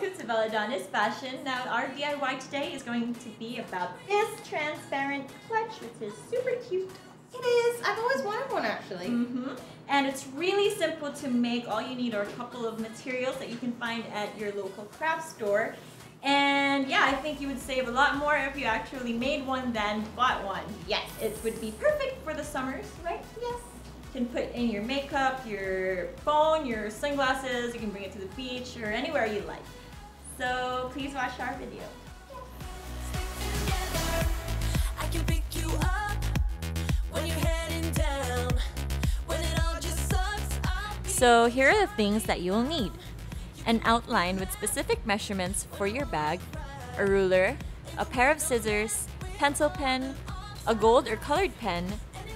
welcome to Beladonis Fashion. Now our DIY today is going to be about this transparent clutch, which is super cute. It is. I've always wanted one actually. And it's really simple to make. All you need are a couple of materials that you can find at your local craft store. And yeah, I think you would save a lot more if you actually made one than bought one. Yes. It would be perfect for the summers, right? Yes. You can put in your makeup, your phone, your sunglasses, you can bring it to the beach or anywhere you like. So please watch our video. So here are the things that you'll need. An outline with specific measurements for your bag, a ruler, a pair of scissors, pencil pen, a gold or colored pen,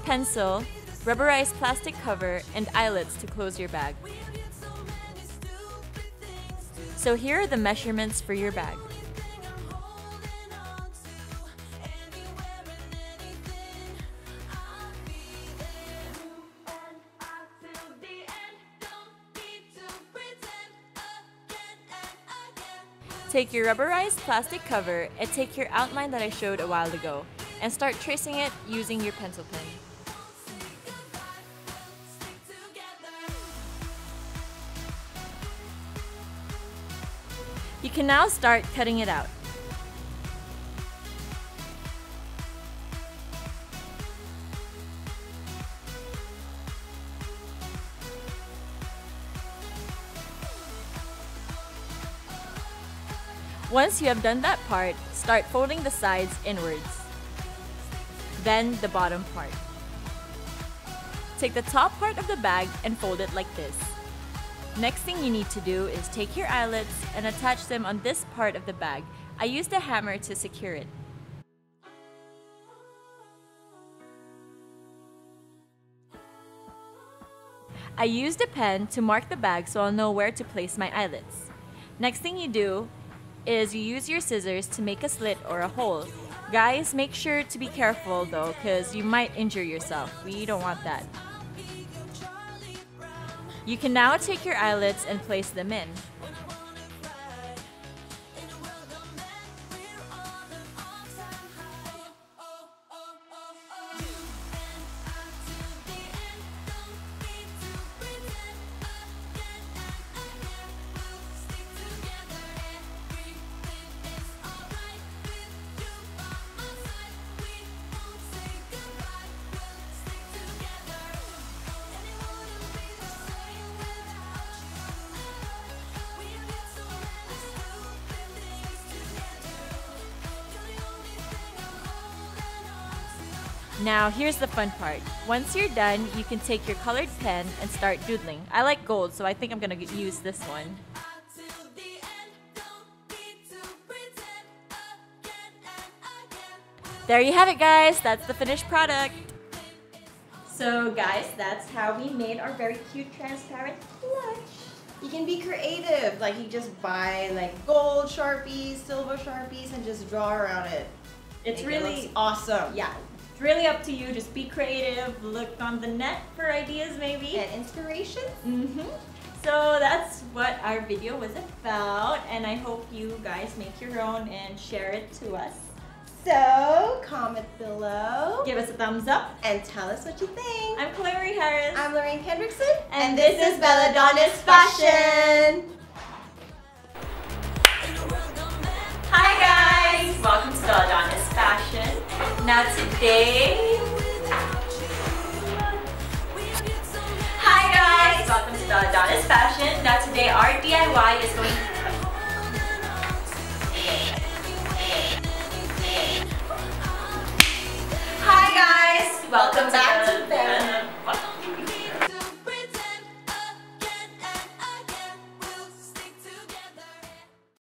pencil, rubberized plastic cover, and eyelets to close your bag. So here are the measurements for your bag. Take your rubberized plastic cover and take your outline that I showed a while ago and start tracing it using your pencil pen. You can now start cutting it out. Once you have done that part, start folding the sides inwards, then the bottom part. Take the top part of the bag and fold it like this. Next thing you need to do is take your eyelets and attach them on this part of the bag. I used a hammer to secure it. I used a pen to mark the bag so I'll know where to place my eyelets. Next thing you do is you use your scissors to make a slit or a hole. Guys, make sure to be careful though, because you might injure yourself. We don't want that. You can now take your eyelets and place them in. Now here's the fun part. Once you're done, you can take your colored pen and start doodling. I like gold, so I think I'm gonna use this one. There you have it, guys. That's the finished product. So guys, that's how we made our very cute transparent clutch. You can be creative. Like you just buy like gold Sharpies, silver Sharpies, and just draw around it. It's really looks awesome. Yeah. It's really up to you. Just be creative, look on the net for ideas maybe. And inspiration. So that's what our video was about, and I hope you guys make your own and share it to us. So comment below. Give us a thumbs up. And tell us what you think. I'm Chloe Marie Harris. I'm Lorraine Kendrickson. And this is Beladonis Fashion. Hi guys! Welcome to Beladonis Fashion. Now today, hi guys! Welcome to Beladonis Fashion. Now today our DIY is going to